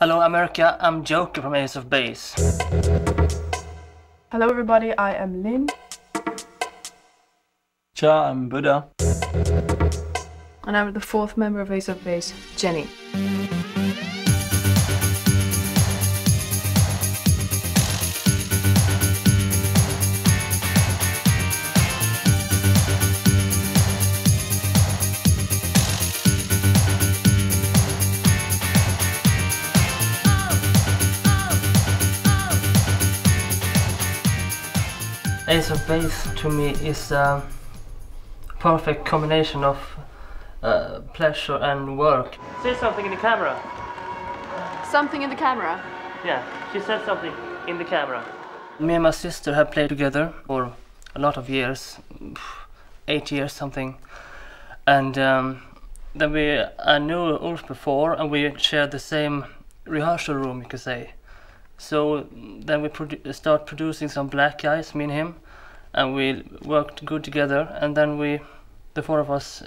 Hello America, I'm Joker from Ace of Base. Hello everybody, I am Lynn. Cha, I'm Buddha. And I'm the fourth member of Ace of Base, Jenny. Ace of Base to me is a perfect combination of pleasure and work. Say something in the camera. Something in the camera? Yeah, she said something in the camera. Me and my sister have played together for a lot of years, 8 years something. And then I knew Ulf before and we shared the same rehearsal room, you could say. So then we started producing some black guys, me and him, and we worked good together. And then the four of us,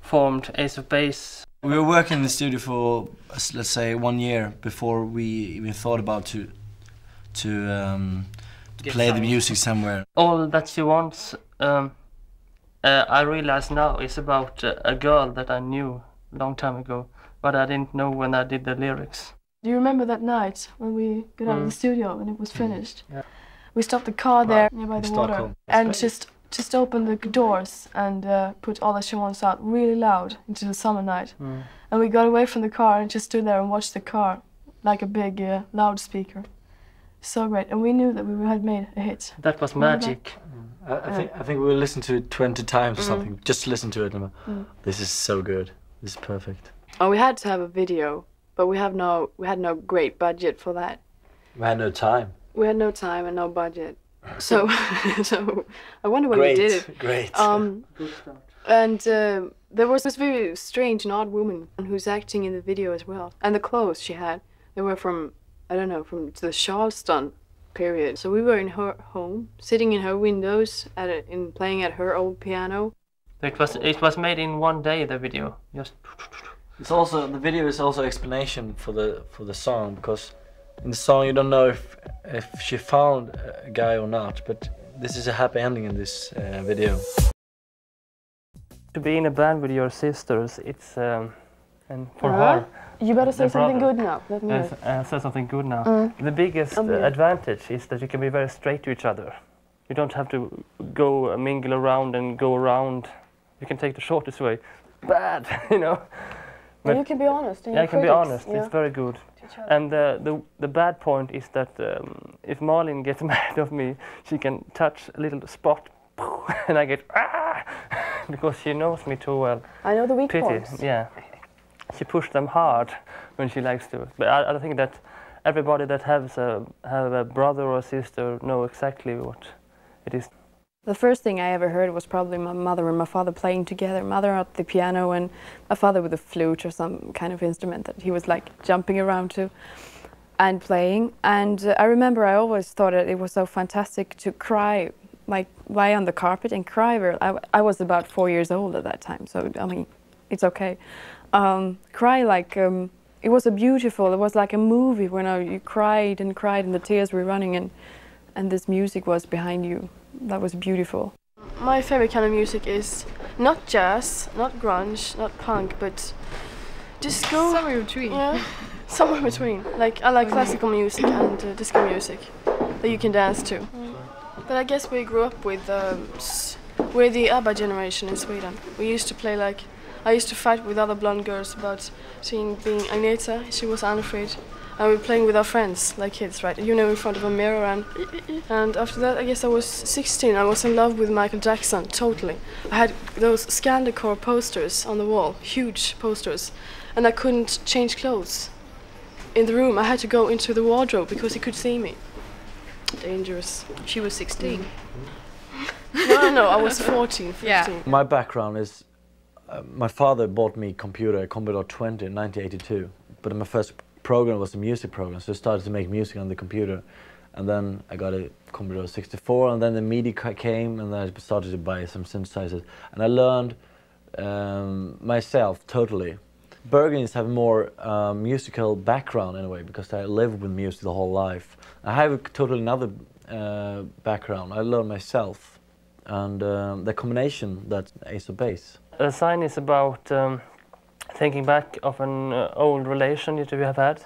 formed Ace of Base. We were working in the studio for, let's say, 1 year before we even thought about to play the music somewhere. All That She Wants, I realize now, is about a girl that I knew a long time ago, but I didn't know when I did the lyrics. Do you remember that night when we got out of the studio and it was finished? Yeah. We stopped the car there nearby the water and just opened the doors and put All That She Wants out really loud into the summer night. And we got away from the car and just stood there and watched the car like a big loudspeaker. So great, and we knew that we had made a hit. That was magic. I think we listened to it 20 times or something. Just listen to it. This is so good. This is perfect. Oh, we had to have a video. But we had no great budget for that. We had no time. We had no time and no budget. So, I wonder why we did it. Great. And there was this very strange and odd woman who's acting in the video as well. And the clothes she had, they were from, I don't know, from the Charleston period. So we were in her home, sitting in her windows, playing at her old piano. It was made in 1 day, the video. Just. It's also, the video is also explanation for the song, because in the song you don't know if she found a guy or not, but this is a happy ending in this video. To be in a band with your sisters, it's and for her. You better say something good now. Let me hear it. Say something good now. The biggest advantage is that you can be very straight to each other. You don't have to go mingle around and go around. You can take the shortest way. Bad, you know. But you can be honest. Yeah, I can be honest. Yeah. It's very good. And the bad point is that if Marlene gets mad of me, she can touch a little spot, and I get ah, because she knows me too well. I know the weak points. Yeah, she pushed them hard when she likes to. But I think that everybody that have a brother or a sister know exactly what it is. The first thing I ever heard was probably my mother and my father playing together. Mother at the piano and my father with a flute or some kind of instrument that he was like jumping around to and playing. And I remember I always thought that it was so fantastic to cry, like lie on the carpet and cry. I was about 4 years old at that time, so I mean, it's okay. Cry like, it was beautiful, it was like a movie when you cried and cried and the tears were running and this music was behind you. That was beautiful. My favorite kind of music is not jazz, not grunge, not punk, but just go somewhere between. Yeah, somewhere between. Like I like classical music and disco music that you can dance to. But I guess we grew up with we're the ABBA generation in Sweden. We used to play like I used to fight with other blonde girls about being Agneta. She was unafraid. And we were playing with our friends, like kids, right? You know, in front of a mirror and after that, I guess I was 16, I was in love with Michael Jackson, totally. I had those Scandalcore posters on the wall, huge posters, and I couldn't change clothes. In the room, I had to go into the wardrobe because he could see me. Dangerous. She was 16. No, I was 14, 15. Yeah. My background is, my father bought me a computer, a Commodore 20 in 1982, but my first program was a music program, so I started to make music on the computer, and then I got a Commodore 64, and then the MIDI came, and then I started to buy some synthesizers, and I learned myself totally, Burgundians have more musical background in a way, because I lived with music the whole life. I have a totally another background. I learned myself, and the combination, that's Ace of Base. The Sign is about thinking back of an old relation that you have had,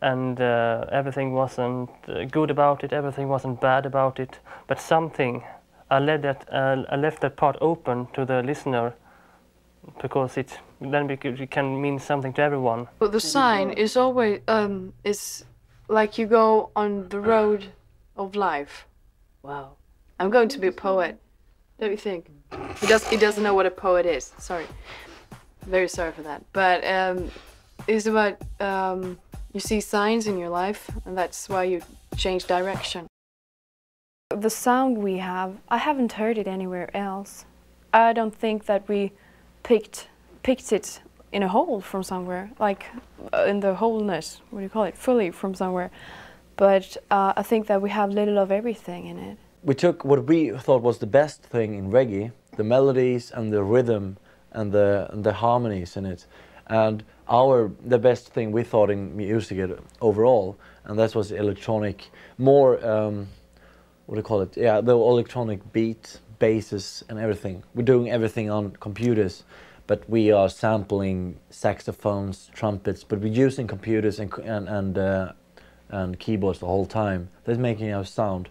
and everything wasn't good about it, everything wasn't bad about it, but something, I left that part open to the listener, because it then it can mean something to everyone. But the sign is always, it's like you go on the road of life. Wow. I'm going to be a poet, don't you think? He doesn't know what a poet is, sorry. Very sorry for that. But it's about, you see signs in your life, and that's why you change direction. The sound we have, I haven't heard it anywhere else. I don't think that we picked it in a hole from somewhere, like in the wholeness, what do you call it, fully from somewhere. But I think that we have little of everything in it. We took what we thought was the best thing in reggae, the melodies and the rhythm and the harmonies in it, and the best thing we thought in music overall, and that was electronic, more, what do you call it, yeah, the electronic beat, basses and everything. We're doing everything on computers, but we are sampling saxophones, trumpets, but we're using computers and keyboards the whole time. That's making our sound,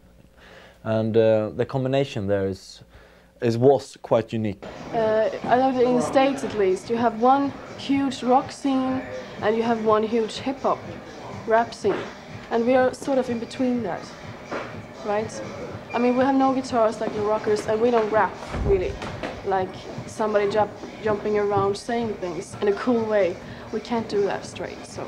and the combination there was quite unique. I know that in the States, at least, you have one huge rock scene and you have one huge hip-hop rap scene, and we are sort of in between that, right? I mean, we have no guitars like the rockers, and we don't rap, really, like somebody jumping around saying things in a cool way. We can't do that straight, so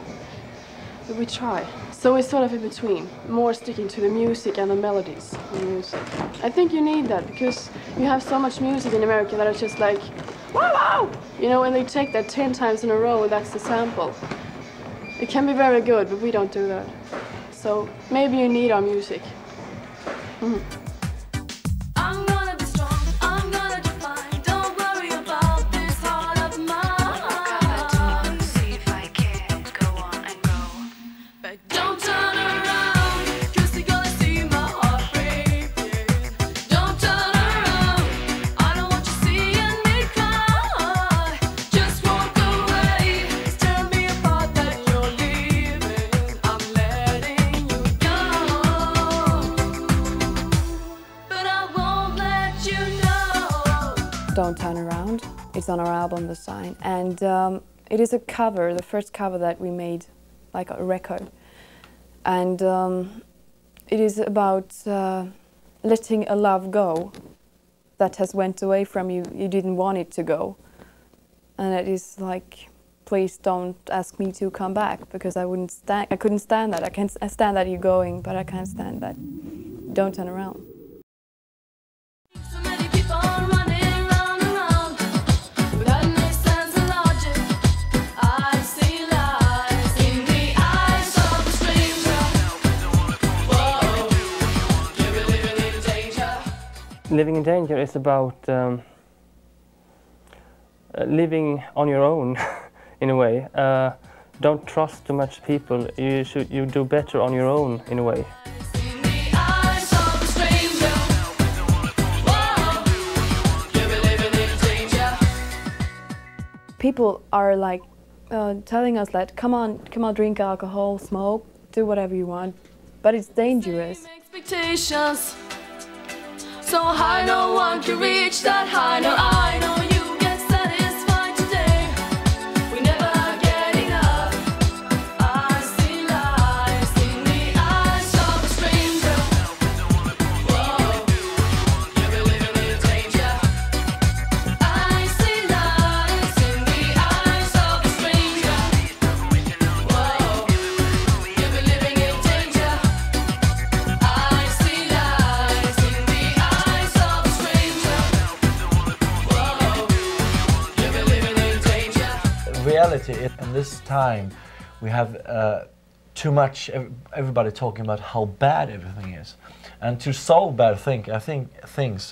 we try. So it's sort of in between, more sticking to the music and the melodies in the music. I think you need that, because you have so much music in America that is just like, wow, you know, and they take that 10 times in a row, and that's the sample. It can be very good, but we don't do that. So maybe you need our music. I'm gonna be strong, I'm gonna do fine. Don't worry about this heart of mine. See if I can't go on and go. But don't turn around, 'cause you're gonna see my heart break. Don't turn around, I don't want you seeing me cry. Just walk away, tell me apart that you're leaving. I'm letting you go. Don't Turn Around. It's on our album, The Sign, and it is a cover, the first cover that we made, like a record. And it is about letting a love go that has went away from you, you didn't want it to go. And it is like, please don't ask me to come back, because I couldn't stand that. I can't stand that you're going, but I can't stand that. Don't turn around. Living in danger is about living on your own, in a way. Don't trust too much people. You do better on your own, in a way. People are like telling us that, come on, drink alcohol, smoke, do whatever you want, but it's dangerous. So high, no one can reach that high. No, I know you get satisfied today. We never get enough. I see lies in the eyes of a stranger. Whoa, you're living in danger. I see lies in the eyes of a stranger. Whoa, you're living in danger. I see lies in the eyes. Reality in this time, we have too much everybody talking about how bad everything is, and to solve bad thing, I think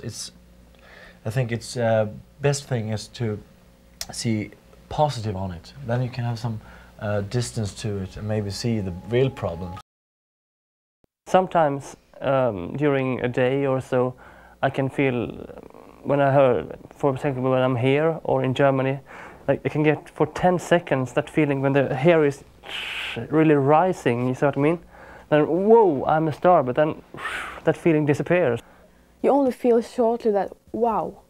it's best thing is to see positive on it. Then you can have some distance to it and maybe see the real problems. Sometimes during a day or so, I can feel when I heard, for example, when I'm here or in Germany, like I can get for 10 seconds that feeling when the hair is really rising, you see what I mean? Then, whoa, I'm a star, but then that feeling disappears. You only feel shortly that, wow,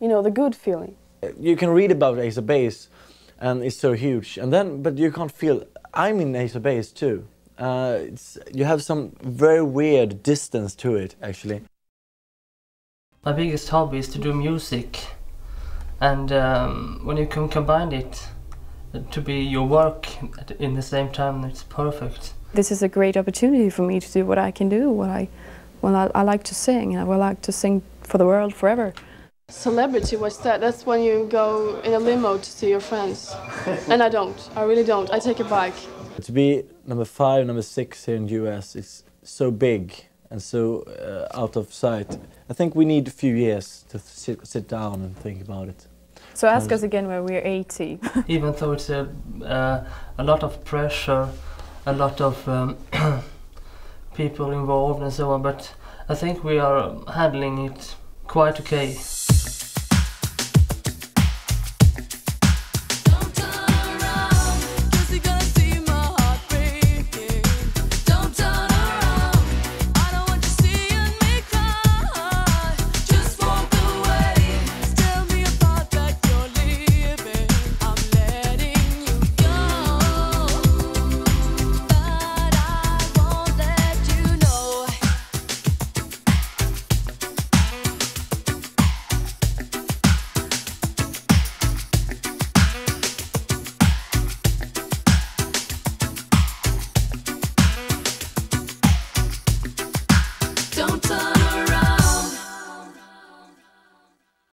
you know, the good feeling. You can read about Ace of Base, and it's so huge, and then, but you can't feel, I'm in Ace of Base too. You have some very weird distance to it, actually. My biggest hobby is to do music, and when you can combine it to be your work in the same time, it's perfect. This is a great opportunity for me to do what I can do, I like to sing, and I would like to sing for the world forever. Celebrity, what's that? That's when you go in a limo to see your friends. And I don't, I really don't, I take a bike. To be number 5, number 6 here in the US, it's so big and so out of sight. I think we need a few years to sit down and think about it. So ask us again when we're 80. Even though it's a lot of pressure, a lot of people involved and so on, but I think we are handling it quite okay.